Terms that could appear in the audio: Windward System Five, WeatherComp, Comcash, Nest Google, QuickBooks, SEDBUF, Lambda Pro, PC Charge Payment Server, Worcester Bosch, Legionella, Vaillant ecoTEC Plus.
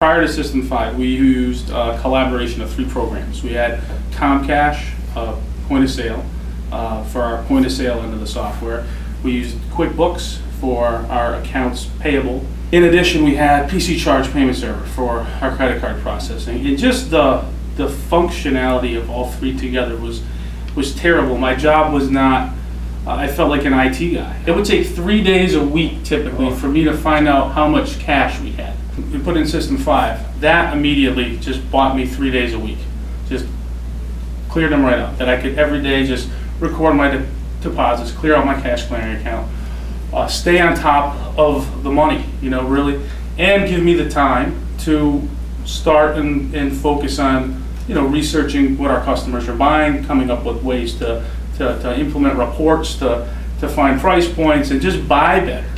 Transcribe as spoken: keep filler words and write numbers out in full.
Prior to System five, we used a collaboration of three programs. We had Comcash, uh, point of sale, uh, for our point of sale end of the software. We used QuickBooks for our accounts payable. In addition, we had P C Charge Payment Server for our credit card processing. And just the, the functionality of all three together was, was terrible. My job was not, uh, I felt like an I T guy. It would take three days a week typically for me to find out how much cash we had. We put in System five. That immediately just bought me three days a week. Just cleared them right up. That I could every day just record my de deposits, clear out my cash clearing account, uh, stay on top of the money, you know, really, and give me the time to start and, and focus on, you know, researching what our customers are buying, coming up with ways to, to, to implement reports, to, to find price points, and just buy better.